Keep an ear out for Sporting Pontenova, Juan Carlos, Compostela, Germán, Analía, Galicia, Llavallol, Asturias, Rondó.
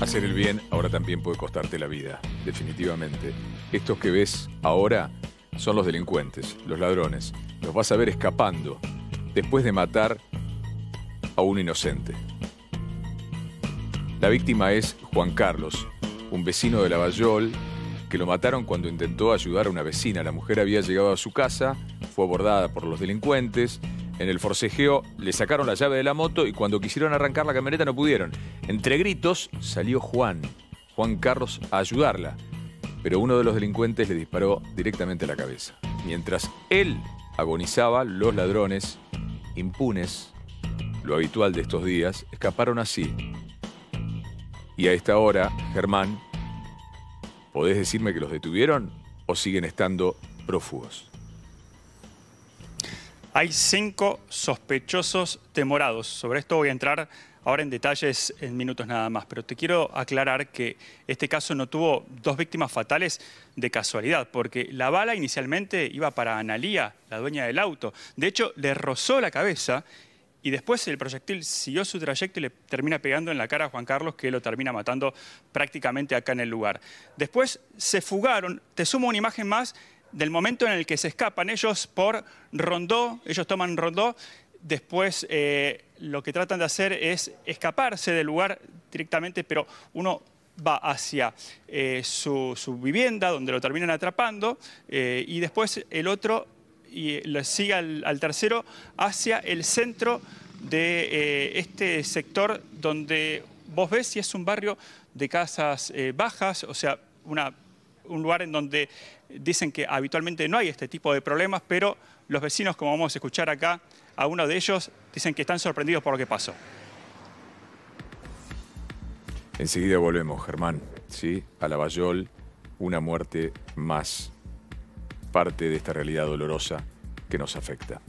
Hacer el bien ahora también puede costarte la vida, definitivamente. Estos que ves ahora son los delincuentes, los ladrones. Los vas a ver escapando después de matar a un inocente. La víctima es Juan Carlos, un vecino de Llavallol, que lo mataron cuando intentó ayudar a una vecina. La mujer había llegado a su casa, fue abordada por los delincuentes. En el forcejeo le sacaron la llave de la moto y cuando quisieron arrancar la camioneta no pudieron. Entre gritos salió Juan Carlos a ayudarla, pero uno de los delincuentes le disparó directamente a la cabeza. Mientras él agonizaba, los ladrones, impunes, lo habitual de estos días, escaparon así. Y a esta hora, Germán, ¿podés decirme que los detuvieron o siguen estando prófugos? Hay 5 sospechosos temorados. Sobre esto voy a entrar ahora en detalles en minutos nada más. Pero te quiero aclarar que este caso no tuvo 2 víctimas fatales de casualidad, porque la bala inicialmente iba para Analía, la dueña del auto. De hecho, le rozó la cabeza y después el proyectil siguió su trayecto y le termina pegando en la cara a Juan Carlos, que lo termina matando prácticamente acá en el lugar. Después se fugaron. Te sumo una imagen más del momento en el que se escapan ellos por Rondó, ellos toman Rondó, después lo que tratan de hacer es escaparse del lugar directamente, pero uno va hacia su vivienda, donde lo terminan atrapando, y después el otro le sigue al tercero hacia el centro de este sector, donde vos ves si es un barrio de casas bajas, o sea, un lugar en donde dicen que habitualmente no hay este tipo de problemas, pero los vecinos, como vamos a escuchar acá, a uno de ellos dicen que están sorprendidos por lo que pasó. Enseguida volvemos, Germán, ¿sí? A Llavallol, una muerte más, parte de esta realidad dolorosa que nos afecta.